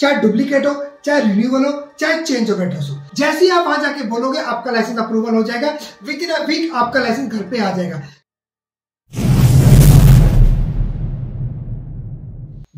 चाहे डुप्लीकेट हो, चाहे रिन्यूअल हो, चाहे चेंज ऑफ एड्रेस हो, जैसे ही आप वहां जाके बोलोगे आपका लाइसेंस अप्रूवल हो जाएगा। विद इन अ वीक आपका लाइसेंस घर पे आ जाएगा।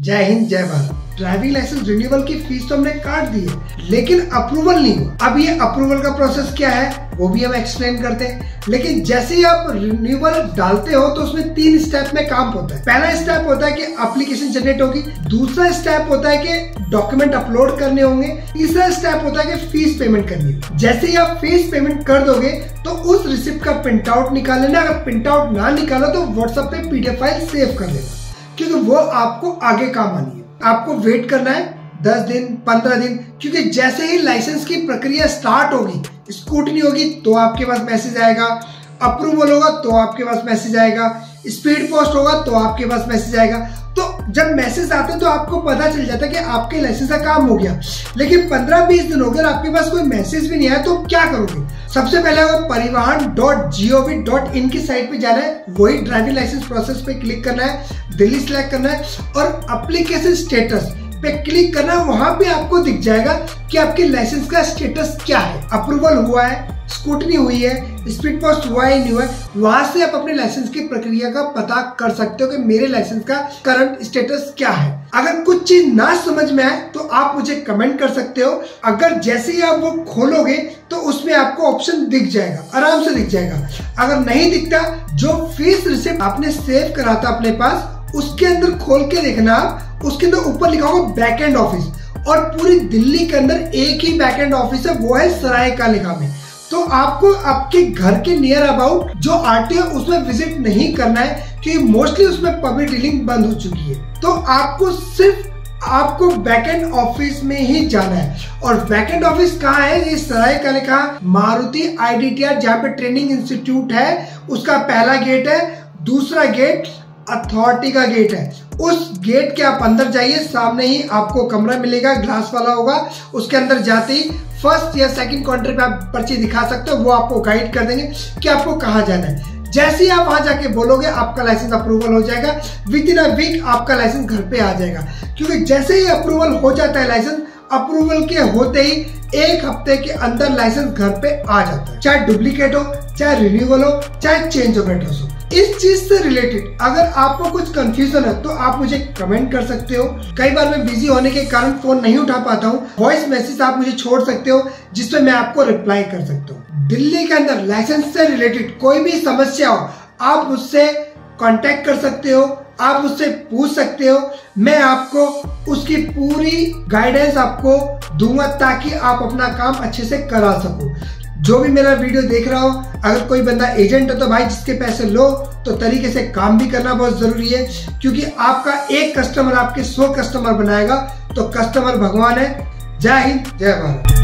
जय हिंद जय भारत। ड्राइविंग लाइसेंस रिन्यूअल की फीस तो हमने काट दी है, लेकिन अप्रूवल नहीं हुआ। अब ये अप्रूवल का प्रोसेस क्या है वो भी हम एक्सप्लेन करते हैं। लेकिन जैसे ही आप रिन्यूअल डालते हो तो उसमें 3 स्टेप में काम होता है। पहला स्टेप होता है कि एप्लीकेशन जनरेट होगी, दूसरा स्टेप होता है कि डॉक्यूमेंट अपलोड करने होंगे, तीसरा स्टेप होता है कि फीस पेमेंट करनी है। जैसे ही आप फीस पेमेंट कर दोगे तो उस रिसिप्ट का प्रिंट आउट निकाल लेना। अगर प्रिंट आउट ना निकालो तो व्हाट्सएप पे PDF फाइल सेव कर लेना, क्योंकि वो आपको आगे काम आनी है। आपको वेट करना है 10 दिन 15 दिन, क्योंकि जैसे ही लाइसेंस की प्रक्रिया स्टार्ट होगी, स्क्रूटनी होगी तो आपके पास मैसेज आएगा, अप्रूवल होगा तो आपके पास मैसेज आएगा, स्पीड पोस्ट होगा तो आपके पास मैसेज आएगा। तो जब मैसेज आते हैं तो आपको पता चल जाता है कि आपके लाइसेंस का काम हो गया। लेकिन 15-20 दिन हो गए, आपके पास कोई मैसेज भी नहीं आया तो क्या करोगे? सबसे पहले आपको परिवहन.gov.in की साइट पे जाना है, वही ड्राइविंग लाइसेंस प्रोसेस पे क्लिक करना है, दिल्ली सिलेक्ट करना है और एप्लीकेशन स्टेटस पे क्लिक करना है। वहां पे आपको दिख जाएगा कि आपके लाइसेंस का स्टेटस क्या है, अप्रूवल हुआ है, स्क्रूटनी हुई है, स्पीड पोस्ट हुआ है नहीं हुआ है। वहां से आप अपने लाइसेंस की प्रक्रिया का पता कर सकते हो कि मेरे लाइसेंस का करंट स्टेटस क्या है। अगर कुछ चीज ना समझ में आए तो आप मुझे कमेंट कर सकते हो। अगर जैसे ही आप वो खोलोगे तो उसमें आपको ऑप्शन दिख जाएगा, आराम से दिख जाएगा। अगर नहीं दिखता, जो फीस रिसिप्ट आपने सेव करा था अपने पास, उसके अंदर खोल के देखना आप, उसके अंदर ऊपर लिखा होगा बैकएंड ऑफिस। और पूरी दिल्ली के अंदर एक ही बैकएंड ऑफिस है, वो है सराय काले खान में। तो आपको आपके घर के नियर अबाउट जो RTO, उसमें विजिट नहीं करना है, क्योंकि मोस्टली उसमें पब्लिक डीलिंग बंद हो चुकी है। तो आपको सिर्फ आपको बैकएंड ऑफिस में ही जाना है। और बैकएंड ऑफिस कहाँ है? ये सराय काले खान मारुति IDTR, जहाँ पे ट्रेनिंग इंस्टीट्यूट है, उसका पहला गेट है, दूसरा गेट अथॉरिटी का गेट है। उस गेट के आप अंदर जाइए, सामने ही आपको कमरा मिलेगा, ग्लास वाला होगा। उसके अंदर जाते ही फर्स्ट या सेकंड काउंटर पे आप पर्ची दिखा सकते हो, वो आपको गाइड कर देंगे कि आपको कहाँ जाना है। जैसे ही आप वहां जाके बोलोगे आपका लाइसेंस अप्रूवल हो जाएगा। विद इन अ वीक आपका लाइसेंस घर पे आ जाएगा, क्योंकि जैसे ही अप्रूवल हो जाता है लाइसेंस, अप्रूवल के होते ही 1 हफ्ते के अंदर लाइसेंस घर पे आ जाता है। चाहे डुप्लीकेट हो, चाहे रिन्यूअल हो, चाहे चेंज ऑफ एड्रेस हो। इस चीज से रिलेटेड अगर आपको कुछ कंफ्यूजन है तो आप मुझे कमेंट कर सकते हो। कई बार मैं बिजी होने के कारण फोन नहीं उठा पाता हूँ, वॉइस मैसेज आप मुझे छोड़ सकते हो, जिसमें मैं आपको रिप्लाई कर सकता हूँ। दिल्ली के अंदर लाइसेंस से रिलेटेड कोई भी समस्या हो आप मुझसे कांटेक्ट कर सकते हो, आप मुझसे पूछ सकते हो। मैं आपको उसकी पूरी गाइडेंस आपको दूंगा, ताकि आप अपना काम अच्छे से करा सको। जो भी मेरा वीडियो देख रहा हो, अगर कोई बंदा एजेंट हो तो भाई जिसके पैसे लो तो तरीके से काम भी करना बहुत जरूरी है, क्योंकि आपका एक कस्टमर आपके 100 कस्टमर बनाएगा। तो कस्टमर भगवान है। जय हिंद जय भारत।